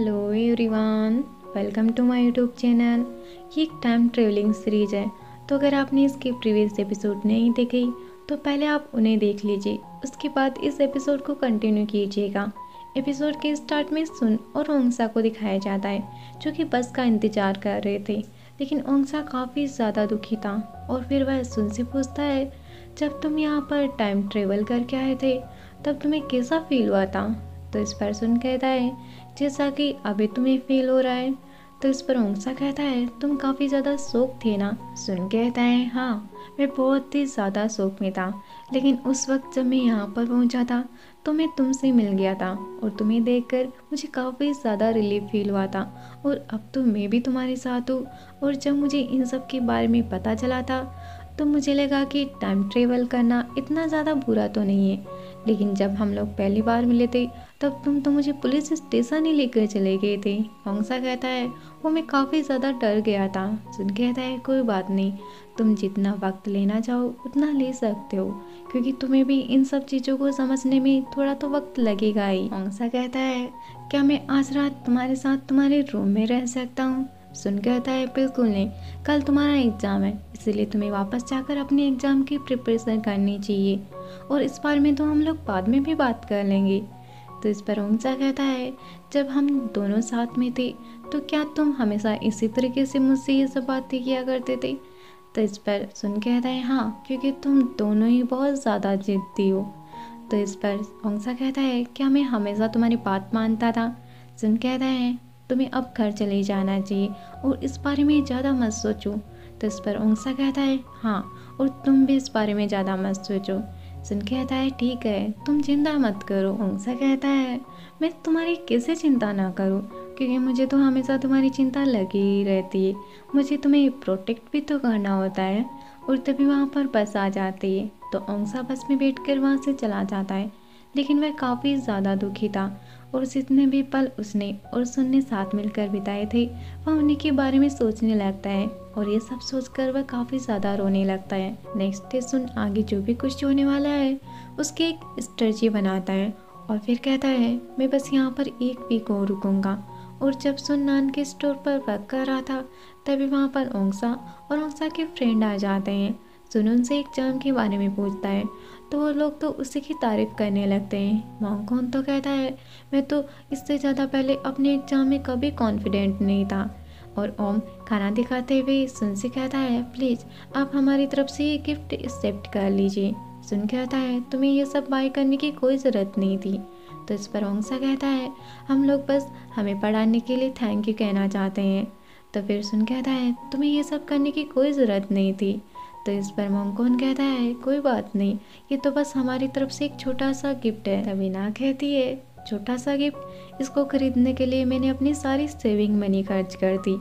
Hello everyone, welcome to my YouTube channel. ये एक time travelling series है, तो अगर आपने इसके प्रीवियस एपिसोड नहीं देखे तो पहले आप उन्हें देख लीजिए, उसके बाद इस एपिसोड को कंटिन्यू कीजिएगा। एपिसोड के स्टार्ट में सुन और ओंगसा को दिखाया जाता है जो कि बस का इंतज़ार कर रहे थे, लेकिन ओंगसा काफ़ी ज़्यादा दुखी था और फिर वह सुन से पूछता है, जब तुम यहाँ पर टाइम ट्रेवल करके आए थे तब तुम्हें कैसा फील हुआ था? तो इस पर सुन कहता है, जैसा कि अभी तुम्हें फील हो रहा है। तो इस पर ओंगसा कहता है, तुम काफ़ी ज़्यादा शौक थे ना? सुन कहता है, हाँ मैं बहुत ही ज़्यादा शौक में था, लेकिन उस वक्त जब मैं यहाँ पर पहुँचा था तो मैं तुमसे मिल गया था और तुम्हें देखकर मुझे काफ़ी ज़्यादा रिलीफ फील हुआ था, और अब तो मैं भी तुम्हारे साथ हूँ। और जब मुझे इन सब के बारे में पता चला था तो मुझे लगा कि टाइम ट्रेवल करना इतना ज़्यादा बुरा तो नहीं है, लेकिन जब हम लोग पहली बार मिले थे तब तुम तो मुझे पुलिस स्टेशन ही लेकर चले गए थे। ओंगसा कहता है, वो मैं काफ़ी ज़्यादा डर गया था। सुन कहता है, कोई बात नहीं, तुम जितना वक्त लेना चाहो उतना ले सकते हो, क्योंकि तुम्हें भी इन सब चीज़ों को समझने में थोड़ा तो वक्त लगेगा ही। ओंगसा कहता है, क्या मैं आज रात तुम्हारे साथ तुम्हारे रूम में रह सकता हूँ? सुन कहता है, बिल्कुल नहीं, कल तुम्हारा एग्ज़ाम है, इसलिए तुम्हें वापस जाकर अपने एग्ज़ाम की प्रिपरेशन करनी चाहिए, और इस बारे में तो हम लोग बाद में भी बात कर लेंगे। तो इस पर ओंगसा कहता है, जब हम दोनों साथ में थे तो क्या तुम हमेशा इसी तरीके से मुझसे ये सब बातें किया करते थे? तो इस पर सुन कहता है, हाँ, क्योंकि तुम दोनों ही बहुत ज़्यादा जिद्दी हो। तो इस पर ओंगसा कहता है, क्या मैं हमेशा तुम्हारी बात मानता था? सुन कहता है, तुम्हें अब घर चले जाना चाहिए और इस बारे में ज़्यादा मत सोचो। तो इस पर ओंगसा कहता है, हाँ, और तुम भी इस बारे में ज़्यादा मत सोचो। सुन कहता है, ठीक है, तुम चिंता मत करो। ओंगसा कहता है, मैं तुम्हारी कैसे चिंता ना करूँ, क्योंकि मुझे तो हमेशा तुम्हारी चिंता लगी ही रहती है, मुझे तुम्हें प्रोटेक्ट भी तो करना होता है, और तभी वहाँ पर बस आ जाती है। तो ओंगसा बस में बैठ कर वहाँ से चला जाता है, लेकिन वह काफ़ी ज़्यादा दुखी था, और जितने भी पल उसने और सुन ने साथ मिलकर बिताए थे वह उन्हीं के बारे में सोचने लगता है, और ये सब सोचकर वह काफ़ी ज़्यादा रोने लगता है। नेक्स्ट डे सुन आगे जो भी कुछ होने वाला है उसकी एक स्ट्रेटजी बनाता है, और फिर कहता है, मैं बस यहाँ पर एक वीक और रुकूँगा। और जब सुन नान के स्टोर पर वर्क कर रहा था तभी वहाँ पर ओंगसा और ओंगसा के फ्रेंड आ जाते हैं। सुन उनसे एग्जाम के बारे में पूछता है तो वो लोग तो उसी की तारीफ़ करने लगते हैं। मोंगकोन तो कहता है, मैं तो इससे ज़्यादा पहले अपने एग्ज़ाम में कभी कॉन्फिडेंट नहीं था। और ओम खाना दिखाते हुए सुन से कहता है, प्लीज़ आप हमारी तरफ से ये गिफ्ट एक्सेप्ट कर लीजिए। सुन कहता है, तुम्हें यह सब बाय करने की कोई ज़रूरत नहीं थी। तो इस पर ओंगसा कहता है, हम लोग बस हमें पढ़ाने के लिए थैंक यू कहना चाहते हैं। तो फिर सुन कहता है, तुम्हें यह सब करने की कोई ज़रूरत नहीं थी। तो इस पर मोंगकोन कहता है, कोई बात नहीं, ये तो बस हमारी तरफ से एक छोटा सा गिफ्ट है। तभी ना कहती है, छोटा सा गिफ्ट, इसको खरीदने के लिए मैंने अपनी सारी सेविंग मनी खर्च कर दी।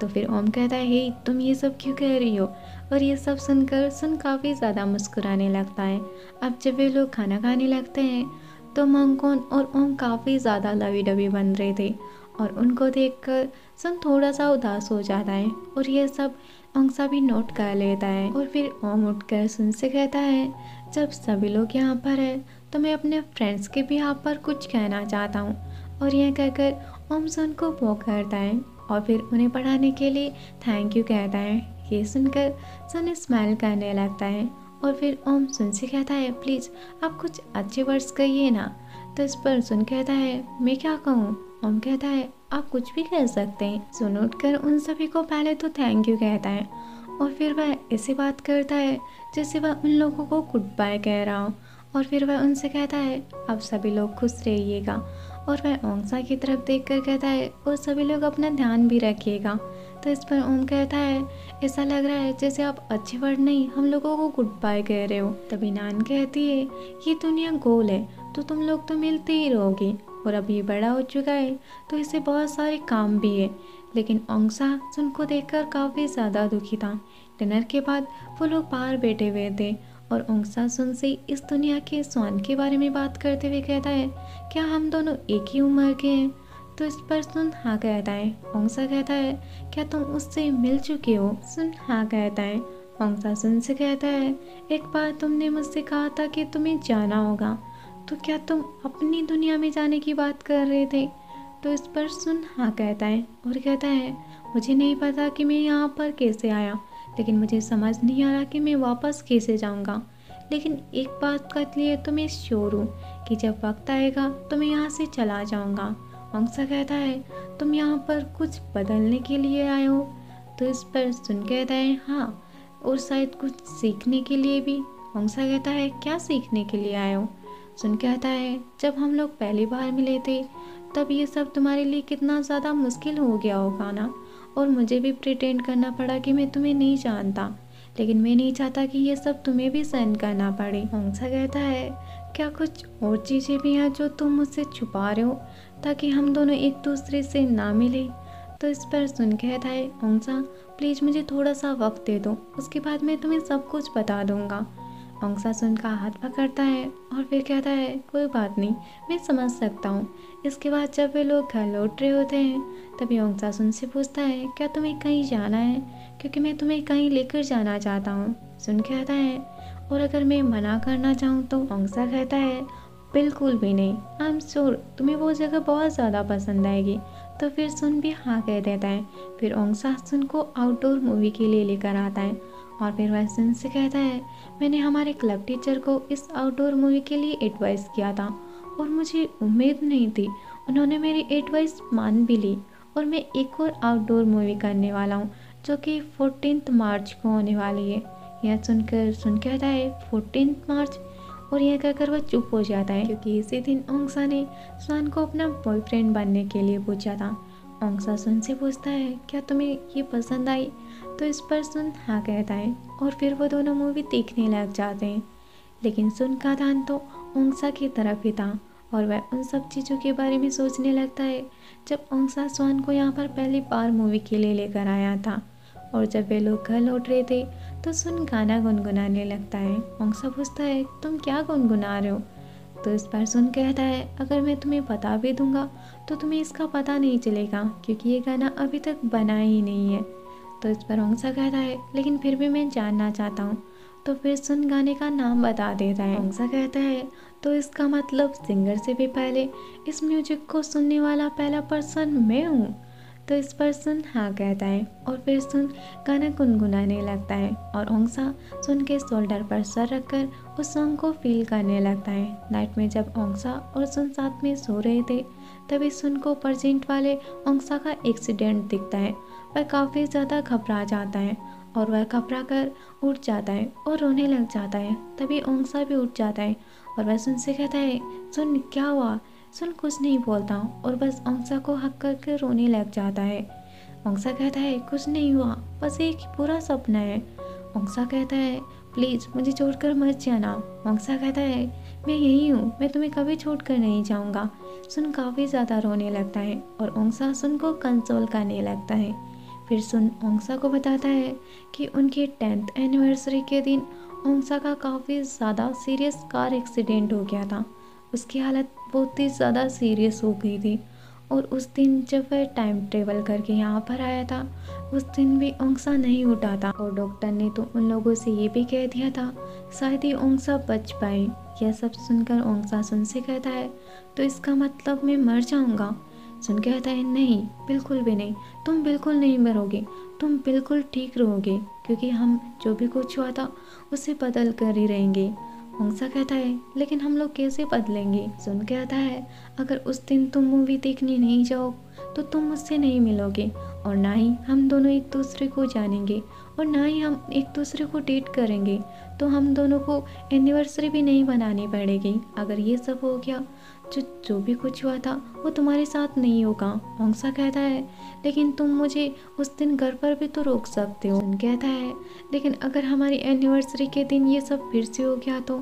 तो फिर ओम कहता है, हे तुम ये सब क्यों कह रही हो? और ये सब सुनकर सुन काफ़ी ज़्यादा मुस्कुराने लगता है। अब जब वे लोग खाना खाने लगते हैं तो मोंगकोन और ओम काफ़ी ज़्यादा लवी डबी बन रहे थे, और उनको देखकर सुन थोड़ा सा उदास हो जाता है, और यह सब ओंगसा भी नोट कर लेता है। और फिर ओम उठकर सुन से कहता है, जब सभी लोग यहाँ पर है तो मैं अपने फ्रेंड्स के भी यहाँ पर कुछ कहना चाहता हूँ। और यह कहकर ओम सुन को वो करता है और फिर उन्हें पढ़ाने के लिए थैंक यू कहता है। ये सुनकर सुन स्माइल करने लगता है, और फिर ओम सुन से कहता है, प्लीज़ आप कुछ अच्छे वर्ड्स कहिए ना। तो इस पर सुन कहता है, मैं क्या कहूँ? ओम कहता है, आप कुछ भी कह सकते हैं। सुन उठकर उन सभी को पहले तो थैंक यू कहता है, और फिर वह ऐसी बात करता है जैसे वह उन लोगों को गुड बाय कह रहा हो, और फिर वह उनसे कहता है, आप सभी लोग खुश रहिएगा। और वह ओंगसा की तरफ देखकर कहता है, और सभी लोग अपना ध्यान भी रखिएगा। तो इस पर ओम कहता है, ऐसा लग रहा है जैसे आप अच्छे वर्ड नहीं, हम लोगों को गुड बाय कह रहे हो। तभी नान कहती है, ये दुनिया गोल है तो तुम लोग तो मिलते ही रहोगे, और अब ये बड़ा हो चुका है तो इसे बहुत सारे काम भी है। लेकिन ओंगसा सुन को देखकर काफ़ी ज़्यादा दुखी था। डिनर के बाद वो लोग बाहर बैठे हुए थे, और ओंगसा सुन से इस दुनिया के स्वान के बारे में बात करते हुए कहता है, क्या हम दोनों एक ही उम्र के हैं? तो इस पर सुन हाँ कहता है। ओंगसा कहता है, क्या तुम उससे मिल चुके हो? सुन हाँ कहता है। ओंगसा सुन से कहता है, एक बार तुमने मुझसे कहा था कि तुम्हें जाना होगा, तो क्या तुम अपनी दुनिया में जाने की बात कर रहे थे? तो इस पर सुन हाँ कहता है और कहता है मुझे नहीं पता कि मैं यहाँ पर कैसे आया, लेकिन मुझे समझ नहीं आ रहा कि मैं वापस कैसे जाऊँगा। लेकिन एक बात का लिए तो मैं श्योर हूँ कि जब वक्त आएगा तो मैं यहाँ से चला जाऊँगा। अंसा कहता है तुम यहाँ पर कुछ बदलने के लिए आए हो, तो इस पर सुन कहता है हाँ, और शायद कुछ सीखने के लिए भी। अंसा कहता है क्या सीखने के लिए आए हो? सुन कहता है जब हम लोग पहली बार मिले थे तब ये सब तुम्हारे लिए कितना ज़्यादा मुश्किल हो गया होगा ना, और मुझे भी प्रिटेंड करना पड़ा कि मैं तुम्हें नहीं जानता, लेकिन मैं नहीं चाहता कि ये सब तुम्हें भी सहन करना पड़े। अंसा कहता है क्या कुछ और चीज़ें भी हैं जो तुम मुझसे छुपा रहे हो ताकि हम दोनों एक दूसरे से ना मिले? तो इस पर सुन कहता है अंसा प्लीज़ मुझे थोड़ा सा वक्त दे दो, उसके बाद मैं तुम्हें सब कुछ बता दूंगा। अंसा सुन का हाथ पकड़ता है और फिर कहता है कोई बात नहीं, मैं समझ सकता हूँ। इसके बाद जब वे लोग घर लौट रहे होते हैं तभी अंसा सुन से पूछता है क्या तुम्हें कहीं जाना है, क्योंकि मैं तुम्हें कहीं लेकर जाना चाहता हूँ। सुन कहता है और अगर मैं मना करना चाहूँ तो? अंसा कहता है बिल्कुल भी नहीं, आई एम श्योर तुम्हें वो जगह बहुत ज़्यादा पसंद आएगी। तो फिर सुन भी हाँ कह देता है। फिर अंसा सुन को आउटडोर मूवी के लिए लेकर आता है और फिर वह सुन से कहता है मैंने हमारे क्लब टीचर को इस आउटडोर मूवी के लिए एडवाइस किया था और मुझे उम्मीद नहीं थी, उन्होंने मेरी एडवाइस मान भी ली और मैं एक और आउटडोर मूवी करने वाला हूँ जो कि 14 मार्च को होने वाली है। यह सुनकर सुन कहता है 14 मार्च, और यह कहकर वह चुप हो जाता है क्योंकि इसी दिन अंसा ने सुन को अपना बॉयफ्रेंड बनने के लिए पूछा था। अंसा सुन से पूछता है क्या तुम्हें ये पसंद आई? तो इस पर सुन हाँ कहता है और फिर वो दोनों मूवी देखने लग जाते हैं। लेकिन सुन का ध्यान तो अंसा की तरफ ही था और वह उन सब चीज़ों के बारे में सोचने लगता है जब अंसा सुन को यहाँ पर पहली बार मूवी के लिए लेकर आया था। और जब वे लोग घर लौट रहे थे तो सुन गाना गुनगुनाने लगता है। अंसा पूछता है तुम क्या गुनगुना रहे हो? तो इस पर सुन कहता है अगर मैं तुम्हें बता भी दूंगा तो तुम्हें इसका पता नहीं चलेगा क्योंकि ये गाना अभी तक बना ही नहीं है। तो इस पर अंसा कहता है लेकिन फिर भी मैं जानना चाहता हूँ। तो फिर सुन गाने का नाम बता देता है। अंसा कहता है तो इसका मतलब सिंगर से भी पहले इस म्यूजिक को सुनने वाला पहला पर्सन मैं हूँ। तो इस पर सुन हाँ कहता है और फिर सुन गाना गुनगुनाने लगता है और अंसा सुन के शोल्डर पर सर रखकर उस सॉन्ग को फील करने लगता है। नाइट में जब अंसा और सुन साथ में सो रहे थे तभी सुन को प्रेजेंट वाले अंसा का एक्सीडेंट दिखता है। वह काफ़ी ज़्यादा घबरा जाता है और वह घबरा कर उठ जाता है और रोने लग जाता है। तभी अंसा भी उठ जाता है और वह सुन से कहता है सुन क्या हुआ? सुन कुछ नहीं बोलता और बस अंसा को हक करके रोने लग जाता है। अंसा कहता है कुछ नहीं हुआ, बस एक पूरा सपना है। अंसा कहता है प्लीज़ मुझे छोड़कर मत जाना। अंसा कहता है मैं यही हूँ, मैं तुम्हें कभी छोड़कर नहीं जाऊँगा। सुन काफ़ी ज़्यादा रोने लगता है और अंसा सुन को कंसोल करने लगता है। फिर सुन अंसा को बताता है कि उनकी 10th एनिवर्सरी के दिन अंसा का काफ़ी ज़्यादा सीरियस कार एक्सीडेंट हो गया था। उसकी हालत बहुत ही ज़्यादा सीरियस हो गई थी और उस दिन जब वह टाइम ट्रेवल करके यहाँ पर आया था उस दिन भी अंसा नहीं उठा था और डॉक्टर ने तो उन लोगों से ये भी कह दिया था शायद ही अंसा बच पाए। यह सब सुनकर अंसा सुन से कहता है तो इसका मतलब मैं मर जाऊँगा। सुन कहता है नहीं, बिल्कुल भी नहीं, तुम बिल्कुल नहीं मरोगे, तुम बिल्कुल ठीक रहोगे क्योंकि हम जो भी कुछ हुआ था उसे बदल कर ही रहेंगे। अंसा कहता है लेकिन हम लोग कैसे बदलेंगे? सुन कहता है अगर उस दिन तुम मूवी देखने नहीं जाओ तो तुम मुझसे नहीं मिलोगे और ना ही हम दोनों एक दूसरे को जानेंगे और ना ही हम एक दूसरे को डेट करेंगे, तो हम दोनों को एनिवर्सरी भी नहीं बनानी पड़ेगी। अगर ये सब हो गया जो भी कुछ हुआ था वो तुम्हारे साथ नहीं होगा। अंसा कहता है लेकिन तुम मुझे उस दिन घर पर भी तो रोक सकते हो। सुन कहता है लेकिन अगर हमारी एनिवर्सरी के दिन ये सब फिर से हो गया तो?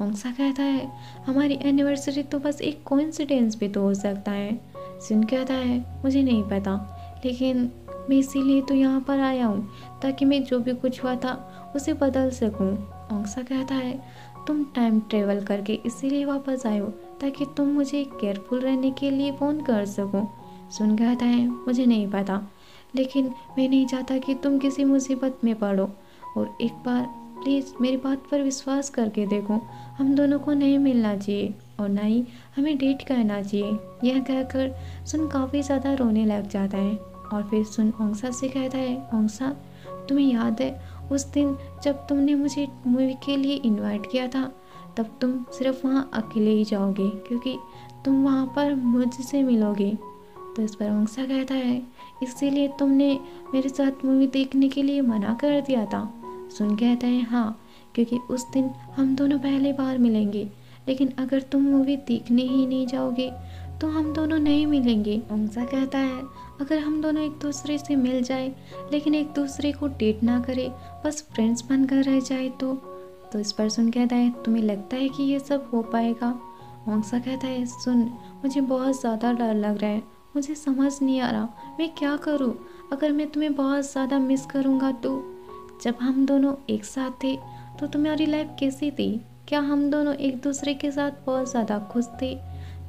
अंसा कहता है हमारी एनिवर्सरी तो बस एक कोइंसिडेंस भी तो हो सकता है। सुन कहता है मुझे नहीं पता, लेकिन मैं इसीलिए तो यहाँ पर आया हूँ ताकि मैं जो भी कुछ हुआ था उसे बदल सकूँ। अंसा कहता है तुम टाइम ट्रेवल करके इसीलिए वापस आए हो ताकि तुम मुझे केयरफुल रहने के लिए फ़ोन कर सको। सुन कहता है मुझे नहीं पता, लेकिन मैं नहीं चाहता कि तुम किसी मुसीबत में पड़ो, और एक बार प्लीज़ मेरी बात पर विश्वास करके देखो, हम दोनों को नहीं मिलना चाहिए और ना ही हमें डेट करना चाहिए। यह कहकर सुन काफ़ी ज़्यादा रोने लग जाता है और फिर सुन ओंसा से कहता है, ओंसा तुम्हें याद है उस दिन जब तुमने मुझे मूवी के लिए इनवाइट किया था, तब तुम सिर्फ वहाँ अकेले ही जाओगे क्योंकि तुम वहाँ पर मुझसे मिलोगे। तो इस पर ओंसा कहता है, इसीलिए तुमने मेरे साथ मूवी देखने के लिए मना कर दिया था। सुन कहता है, हाँ क्योंकि उस दिन हम दोनों पहली बार मिलेंगे, लेकिन अगर तुम मूवी देखने ही नहीं जाओगे तो हम दोनों नहीं मिलेंगे। ओंसा कहता है, अगर हम दोनों एक दूसरे से मिल जाए लेकिन एक दूसरे को डेट ना करें, बस फ्रेंड्स बनकर रह जाए तो इस पर सुन कहता है, तुम्हें लगता है कि ये सब हो पाएगा? ओंसा कहता है, सुन मुझे बहुत ज़्यादा डर लग रहा है, मुझे समझ नहीं आ रहा मैं क्या करूं। अगर मैं तुम्हें बहुत ज़्यादा मिस करूंगा तो? जब हम दोनों एक साथ थे तो तुम्हारी लाइफ कैसी थी? क्या हम दोनों एक दूसरे के साथ बहुत ज़्यादा खुश थे?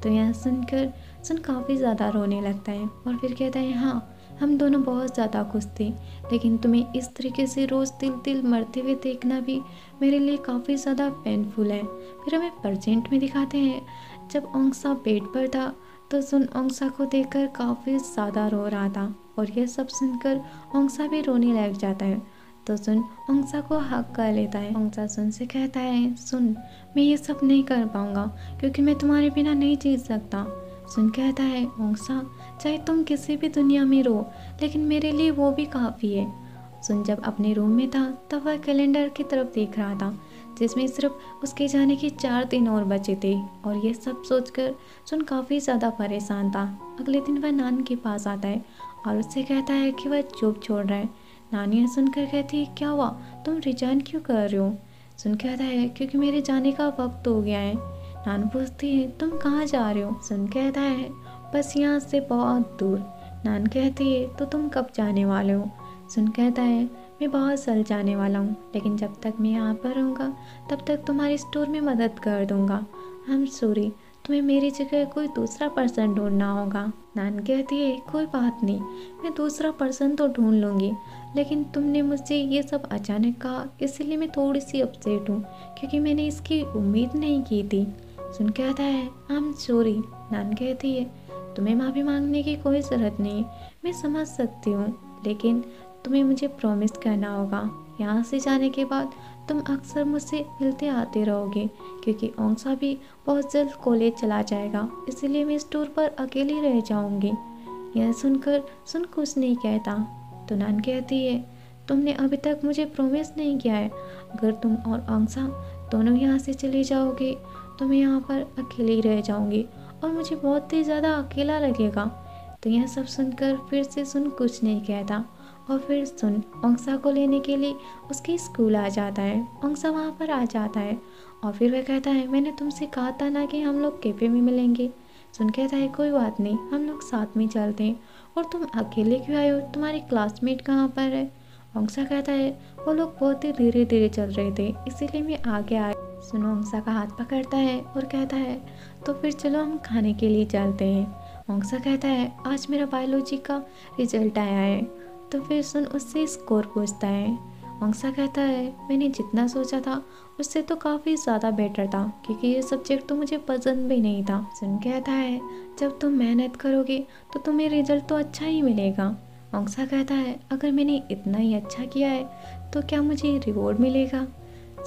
तो यह सुनकर सुन काफ़ी ज़्यादा रोने लगता है और फिर कहता है, हाँ हम दोनों बहुत ज़्यादा खुश थे, लेकिन तुम्हें इस तरीके से रोज़ दिल मरते हुए देखना भी मेरे लिए काफ़ी ज़्यादा पेनफुल है। फिर हमें प्रेजेंट में दिखाते हैं जब ओंसा बेड पर था तो सुन ओंसा को देखकर काफ़ी ज़्यादा रो रहा था और यह सब सुनकर ओंसा भी रोने लग जाता है। तो सुन ओंसा को हक कर लेता है। ओंसा सुन से कहता है, सुन मैं ये सब नहीं कर पाऊंगा क्योंकि मैं तुम्हारे बिना नहीं जी सकता। सुन कहता है, ओंसा चाहे तुम किसी भी दुनिया में रो लेकिन मेरे लिए वो भी काफ़ी है। सुन जब अपने रूम में था तब वह कैलेंडर की तरफ देख रहा था जिसमें सिर्फ उसके जाने के 4 दिन और बचे थे और यह सब सोचकर सुन काफ़ी ज़्यादा परेशान था। अगले दिन वह नान के पास आता है और उससे कहता है कि वह जॉब छोड़ रहा है। नानी यह सुनकर कहती है, क्या हुआ तुम रिजाइन क्यों कर रहे हो? सुन कहता है, क्योंकि मेरे जाने का वक्त हो गया है। नानू पूछती है, तुम कहाँ जा रहे हो? सुन कहता है, बस यहाँ से बहुत दूर। नान कहती है, तो तुम कब जाने वाले हो? सुन कहता है, मैं बहुत जल्द जाने वाला हूँ, लेकिन जब तक मैं यहाँ पर रहूँगा तब तक तुम्हारे स्टोर में मदद कर दूँगा। हम सॉरी, तुम्हें मेरी जगह कोई दूसरा पर्सन ढूंढना होगा। नान कहती है, कोई बात नहीं मैं दूसरा पर्सन तो ढूंढ लूँगी, लेकिन तुमने मुझे ये सब अचानक कहा इसलिए मैं थोड़ी सी अपसेट हूँ क्योंकि मैंने इसकी उम्मीद नहीं की थी। सुन कहता है, आई एम सॉरी। नान कहती है, तुम्हें माफ़ी मांगने की कोई ज़रूरत नहीं, मैं समझ सकती हूँ, लेकिन तुम्हें मुझे प्रॉमिस करना होगा यहाँ से जाने के बाद तुम अक्सर मुझसे मिलते आते रहोगे क्योंकि ओंसा भी बहुत जल्द कॉलेज चला जाएगा, इसलिए मैं इस टूर पर अकेली रह जाऊँगी। यह सुनकर सुन कुछ नहीं कहता। तो नान कहती है, तुमने अभी तक मुझे प्रॉमिस नहीं किया है, अगर तुम और ओंसा दोनों यहाँ से चले जाओगे तो मैं यहाँ पर अकेली रह जाऊँगी और मुझे बहुत ही ज़्यादा अकेला लगेगा। तो यह सब सुनकर फिर से सुन कुछ नहीं कहता और फिर सुन ओंसा को लेने के लिए उसके स्कूल आ जाता है। ओंसा वहाँ पर आ जाता है और फिर वह कहता है, मैंने तुमसे कहा था ना कि हम लोग कैफे में मिलेंगे। सुन कहता है, कोई बात नहीं हम लोग साथ में चलते हैं, और तुम अकेले क्यों आए हो? तुम्हारे क्लासमेट कहाँ पर है? ओंसा कहता है, वो लोग बहुत ही धीरे धीरे चल रहे थे इसीलिए मैं आगे आया। सुन ओंसा का हाथ पकड़ता है और कहता है, तो फिर चलो हम खाने के लिए चलते हैं। ओंसा कहता है, आज मेरा बायोलॉजी का रिजल्ट आया है। तो फिर सुन उससे स्कोर पूछता है। ओंसा कहता है, मैंने जितना सोचा था उससे तो काफ़ी ज़्यादा बेटर था क्योंकि ये सब्जेक्ट तो मुझे पसंद भी नहीं था। सुन कहता है, जब तुम मेहनत करोगे तो तुम्हें रिजल्ट तो अच्छा ही मिलेगा। ओंसा कहता है, अगर मैंने इतना ही अच्छा किया है तो क्या मुझे रिवॉर्ड मिलेगा?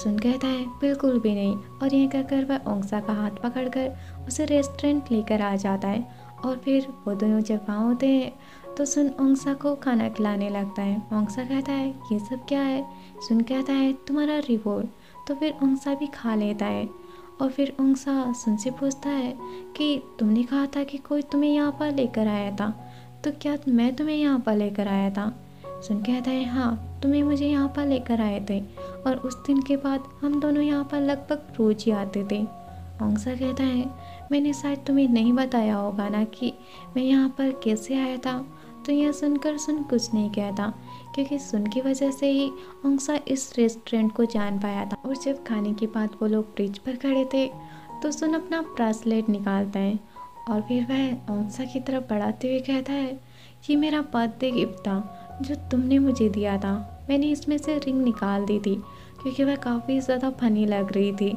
सुन कहता है, बिल्कुल भी नहीं। और यह कहकर वह ओंसा का हाथ पकड़कर उसे रेस्टोरेंट लेकर आ जाता है और फिर वो दोनों जब वहाँ होते हैं तो सुन ओंसा को खाना खिलाने लगता है। ओंसा कहता है, ये सब क्या है? सुन कहता है, तुम्हारा रिवॉर्ड। तो फिर ओंसा भी खा लेता है और फिर ओंसा सुन से पूछता है कि तुमने कहा था कि कोई तुम्हें यहाँ पर लेकर आया था, तो क्या मैं तुम्हें यहाँ पर लेकर आया था? सुन कहता है, हाँ तुम्हें मुझे यहाँ पर लेकर आए थे और उस दिन के बाद हम दोनों यहाँ पर लगभग रोज ही आते थे। ओंसा कहता है, मैंने शायद तुम्हें नहीं बताया होगा ना कि मैं यहाँ पर कैसे आया था। तो यह सुनकर सुन कुछ नहीं कहता क्योंकि सुन की वजह से ही ओंसा इस रेस्टोरेंट को जान पाया था। और जब खाने के बाद वो लोग ब्रिज पर खड़े थे तो सुन अपना ब्रेसलेट निकालता है और फिर वह ओंसा की तरफ बढ़ाते हुए कहता है, ये मेरा बर्थडे गिफ्ट था जो तुमने मुझे दिया था, मैंने इसमें से रिंग निकाल दी थी क्योंकि वह काफ़ी ज़्यादा फनी लग रही थी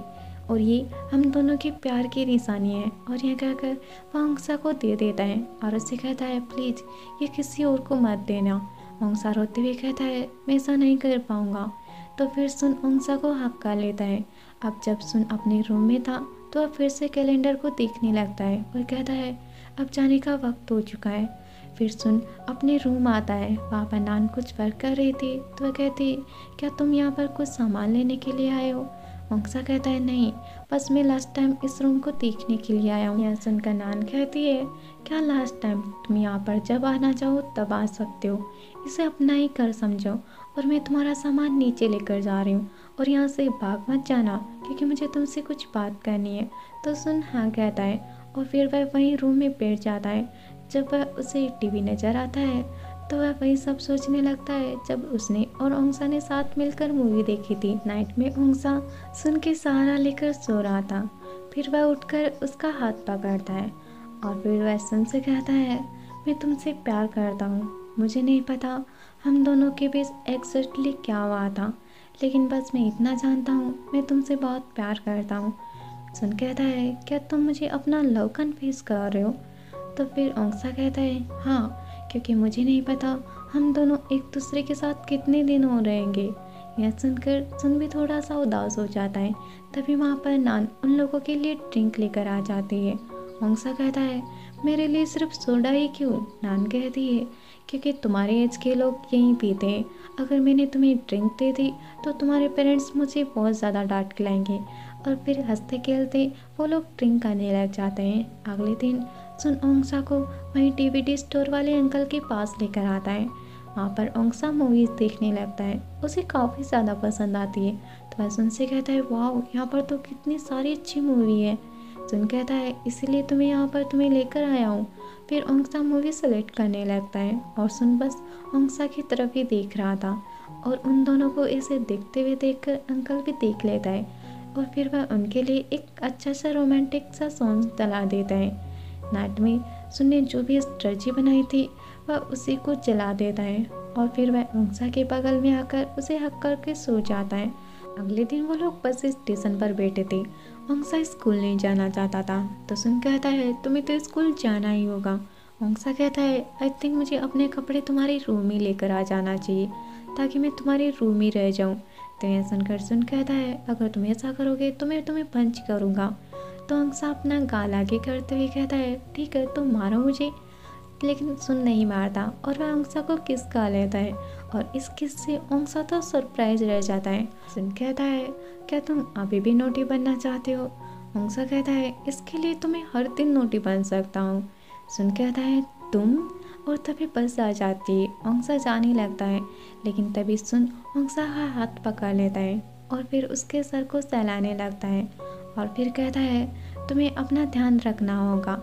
और ये हम दोनों के प्यार की निशानी है। और यह कहकर वह अंगसा को दे देता है और उससे कहता है, प्लीज़ ये किसी और को मत देना। अंगसा रोते हुए कहता है, मैं ऐसा नहीं कर पाऊँगा। तो फिर सुन अंगसा को हक कर लेता है। अब जब सुन अपने रूम में था तो अब फिर से कैलेंडर को देखने लगता है और कहता है, अब जाने का वक्त हो चुका है। फिर सुन अपने रूम आता है, वहाँ पर नान कुछ वर्क कर रही थी तो वह कहती, क्या तुम यहाँ पर कुछ सामान लेने के लिए आए हो? अंगसा कहता है, नहीं, बस मैं लास्ट टाइम इस रूम को देखने के लिए आया हूँ। यह सुनकर नान कहती है, क्या लास्ट टाइम? तुम यहाँ पर जब आना चाहो तब आ सकते हो, इसे अपना ही घर समझो। और मैं तुम्हारा सामान नीचे लेकर जा रही हूँ और यहाँ से भाग मत जाना क्योंकि मुझे तुमसे कुछ बात करनी है। तो सुन हाँ कहता है और फिर वह वहीं रूम में बैठ जाता है। जब वह उसे टीवी नज़र आता है तो वह वही सब सोचने लगता है जब उसने और अंगसा ने साथ मिलकर मूवी देखी थी। नाइट में अंगसा सुन के सहारा लेकर सो रहा था। फिर वह उठकर उसका हाथ पकड़ता है और फिर वह सुन से कहता है, मैं तुमसे प्यार करता हूँ। मुझे नहीं पता हम दोनों के बीच एग्जैक्टली क्या हुआ था, लेकिन बस मैं इतना जानता हूँ, मैं तुमसे बहुत प्यार करता हूँ। सुन कहता है, क्या तुम मुझे अपना लव कन्फेस कर रहे हो? तो फिर अंगसा कहता है, हाँ, क्योंकि मुझे नहीं पता हम दोनों एक दूसरे के साथ कितने दिन हो रहेंगे। यह सुनकर सुन भी थोड़ा सा उदास हो जाता है। तभी वहाँ पर नान उन लोगों के लिए ड्रिंक लेकर आ जाती है। अंगसा कहता है, मेरे लिए सिर्फ सोडा ही क्यों? नान कहती है, क्योंकि तुम्हारे एज के लोग यहीं पीते हैं। अगर मैंने तुम्हें ड्रिंक दे दी तो तुम्हारे पेरेंट्स मुझे बहुत ज़्यादा डांट खिलाएंगे। और फिर हंसते खेलते वो लोग ड्रिंक करने लग जाते हैं। अगले दिन सुन अंगसा को वहीं डीवीडी स्टोर वाले अंकल के पास लेकर आता है। वहाँ पर अंगसा मूवीज़ देखने लगता है, उसे काफ़ी ज़्यादा पसंद आती है। तो वह सुन से कहता है, वाह, यहाँ पर तो कितनी सारी अच्छी मूवी है। सुन कहता है, इसीलिए तुम्हें यहाँ पर तुम्हें लेकर आया हूँ। फिर अंगसा मूवी सेलेक्ट करने लगता है और सुन बस अंगसा की तरफ ही देख रहा था। और उन दोनों को ऐसे देखते हुए देखकर अंकल भी देख लेता है और फिर वह उनके लिए एक अच्छा सा रोमांटिक सा सॉन्ग चला देता है। नाइट में सुन ने जो भी स्ट्रेटजी बनाई थी वह उसी को चला देता है और फिर वह अंगसा के बगल में आकर उसे हक करके सो जाता है। अगले दिन वो लोग बस स्टेशन पर बैठे थे। अंगसा स्कूल नहीं जाना चाहता था तो सुन कहता है, तुम्हें तो स्कूल जाना ही होगा। अंगसा कहता है, आई थिंक मुझे अपने कपड़े तुम्हारे रूम ही लेकर आ जाना चाहिए ताकि मैं तुम्हारे रूम ही रह जाऊँ। तो यह सुनकर सुन कहता है, अगर तुम ऐसा करोगे तो मैं तुम्हें पंच करूँगा। तो अंगसा अपना गाल आगे करते हुए कहता है, ठीक है, तुम मारो मुझे। लेकिन सुन नहीं मारता और वह अंगसा को किस कर लेता है और इस किस से अंगसा तो सरप्राइज रह जाता है। सुन कहता है, क्या तुम अभी भी नोटी बनना चाहते हो? अंगसा कहता है, इसके लिए तुम्हें हर दिन नोटी बन सकता हूँ। सुन कहता है, तुम? और तभी बस आ जाती है। अंगसा जाने लगता है लेकिन तभी सुन अंगसा का हाथ पकड़ लेता है और फिर उसके सर को सहलाने लगता है और फिर कहता है, तुम्हें अपना ध्यान रखना होगा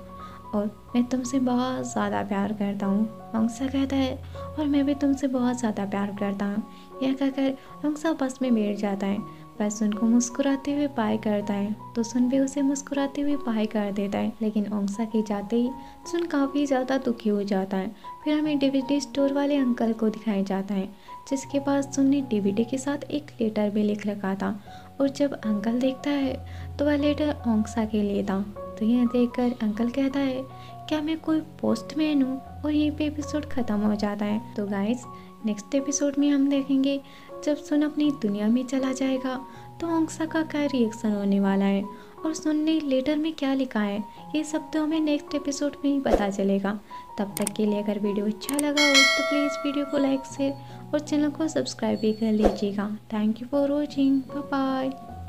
और मैं तुमसे बहुत ज़्यादा प्यार करता हूँ। अंगसा कहता है, और मैं भी तुमसे बहुत ज़्यादा प्यार करता हूँ। यह कहकर अंगसा बस में बैठ जाता है। वह सुन को मुस्कुराते हुए बाय करता है तो सुन भी उसे मुस्कुराते हुए बाय कर देता है। लेकिन अंगसा के जाते ही सुन काफ़ी ज़्यादा दुखी हो जाता है। फिर हमें डीवीडी स्टोर वाले अंकल को दिखाया जाता है जिसके पास सुन ने डीवीडी के साथ एक लेटर भी लिख रखा था। और जब अंकल देखता है तो वह लेटर अंगसा के लिए था। तो यह देखकर अंकल कहता है, क्या मैं कोई पोस्टमैन हूँ? और यहीं पे एपिसोड ख़त्म हो जाता है। तो गाइस, नेक्स्ट एपिसोड में हम देखेंगे जब सुन अपनी दुनिया में चला जाएगा तो अंगसा का क्या रिएक्शन होने वाला है और सुन ने लेटर में क्या लिखा है, ये सब तो हमें नेक्स्ट एपिसोड में ही पता चलेगा। तब तक के लिए अगर वीडियो अच्छा लगा हो तो प्लीज़ वीडियो को लाइक, शेयर और चैनल को सब्सक्राइब भी कर लीजिएगा। Thank you for watching, bye bye.